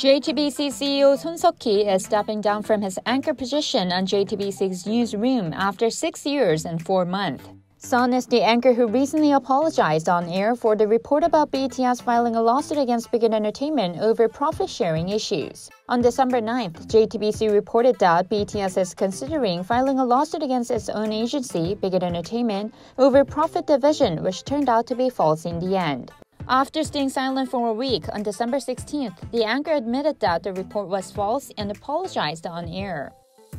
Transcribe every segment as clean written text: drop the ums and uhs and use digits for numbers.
JTBC CEO Son Suk-hee is stepping down from his anchor position on JTBC's newsroom after 6 years and 4 months. Son is the anchor who recently apologized on air for the report about BTS filing a lawsuit against Big Hit Entertainment over profit-sharing issues. On December 9th, JTBC reported that BTS is considering filing a lawsuit against its own agency, Big Hit Entertainment, over profit division, which turned out to be false in the end. After staying silent for a week, on December 16th, the anchor admitted that the report was false and apologized on air.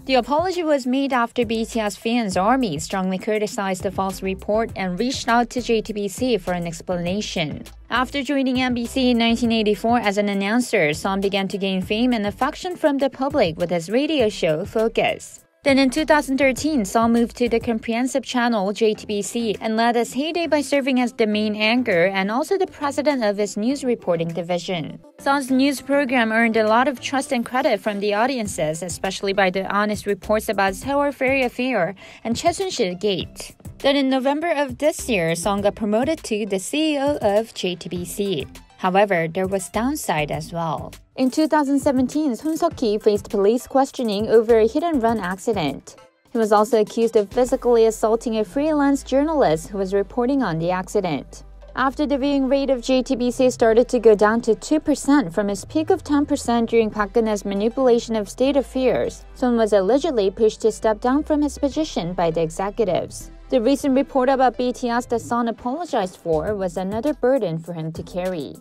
The apology was made after BTS fans ARMY strongly criticized the false report and reached out to JTBC for an explanation. After joining MBC in 1984 as an announcer, Son began to gain fame and affection from the public with his radio show Focus. Then in 2013, Son moved to the comprehensive channel JTBC and led its heyday by serving as the main anchor and also the president of its news reporting division. Son's news program earned a lot of trust and credit from the audiences, especially by the honest reports about Sewol Ferry Affair and Choi Soon-sil Gate. Then in November of this year, Son got promoted to the CEO of JTBC. However, there was downside as well. In 2017, Son Suk-hee faced police questioning over a hit-and-run accident. He was also accused of physically assaulting a freelance journalist who was reporting on the accident. After the viewing rate of JTBC started to go down to 2% from its peak of 10% during Park Geun-hye's manipulation of state affairs, Son was allegedly pushed to step down from his position by the executives. The recent report about BTS that Son apologized for was another burden for him to carry.